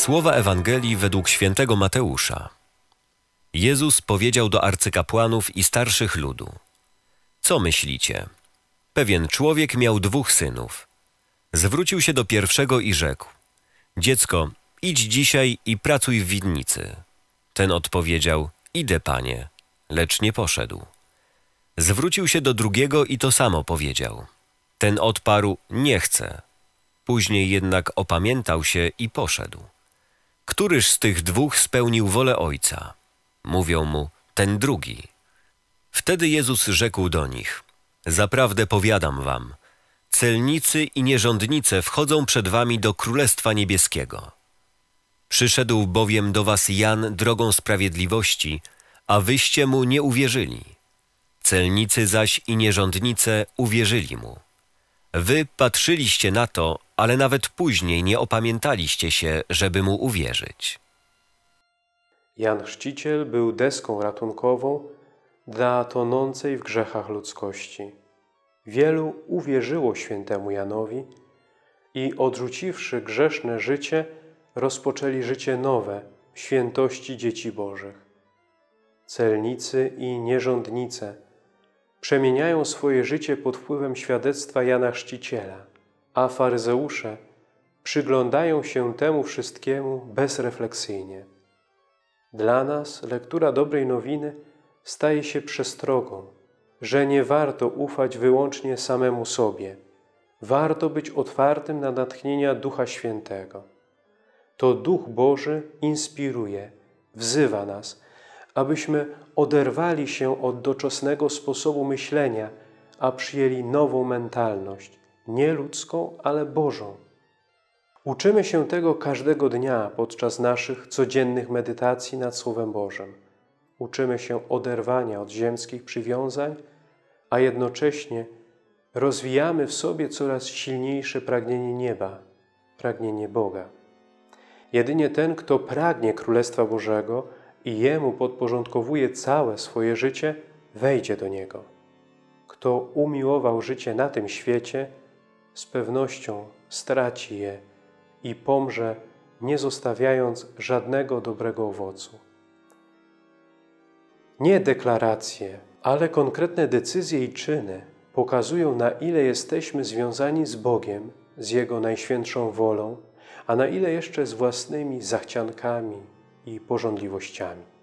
Słowa Ewangelii według świętego Mateusza. Jezus powiedział do arcykapłanów i starszych ludu: Co myślicie? Pewien człowiek miał 2 synów. Zwrócił się do pierwszego i rzekł: Dziecko, idź dzisiaj i pracuj w winnicy. Ten odpowiedział: Idę, panie, lecz nie poszedł. Zwrócił się do drugiego i to samo powiedział. Ten odparł: Nie chcę. Później jednak opamiętał się i poszedł. Któryż z tych 2 spełnił wolę ojca? Mówią mu: ten drugi. Wtedy Jezus rzekł do nich: Zaprawdę powiadam wam, celnicy i nierządnice wchodzą przed wami do Królestwa Niebieskiego. Przyszedł bowiem do was Jan drogą sprawiedliwości, a wyście mu nie uwierzyli. Celnicy zaś i nierządnice uwierzyli mu. Wy patrzyliście na to, ale nawet później nie opamiętaliście się, żeby mu uwierzyć. Jan Chrzciciel był deską ratunkową dla tonącej w grzechach ludzkości. Wielu uwierzyło świętemu Janowi i odrzuciwszy grzeszne życie, rozpoczęli życie nowe w świętości dzieci Bożych. Celnicy i nierządnice przemieniają swoje życie pod wpływem świadectwa Jana Chrzciciela, a faryzeusze przyglądają się temu wszystkiemu bezrefleksyjnie. Dla nas lektura dobrej nowiny staje się przestrogą, że nie warto ufać wyłącznie samemu sobie. Warto być otwartym na natchnienia Ducha Świętego. To Duch Boży inspiruje, wzywa nas, abyśmy oderwali się od doczesnego sposobu myślenia, a przyjęli nową mentalność, nie ludzką, ale Bożą. Uczymy się tego każdego dnia podczas naszych codziennych medytacji nad Słowem Bożym. Uczymy się oderwania od ziemskich przywiązań, a jednocześnie rozwijamy w sobie coraz silniejsze pragnienie nieba, pragnienie Boga. Jedynie ten, kto pragnie Królestwa Bożego i Jemu podporządkowuje całe swoje życie, wejdzie do Niego. Kto umiłował życie na tym świecie, z pewnością straci je i pomrze, nie zostawiając żadnego dobrego owocu. Nie deklaracje, ale konkretne decyzje i czyny pokazują, na ile jesteśmy związani z Bogiem, z Jego najświętszą wolą, a na ile jeszcze z własnymi zachciankami i pożądliwościami.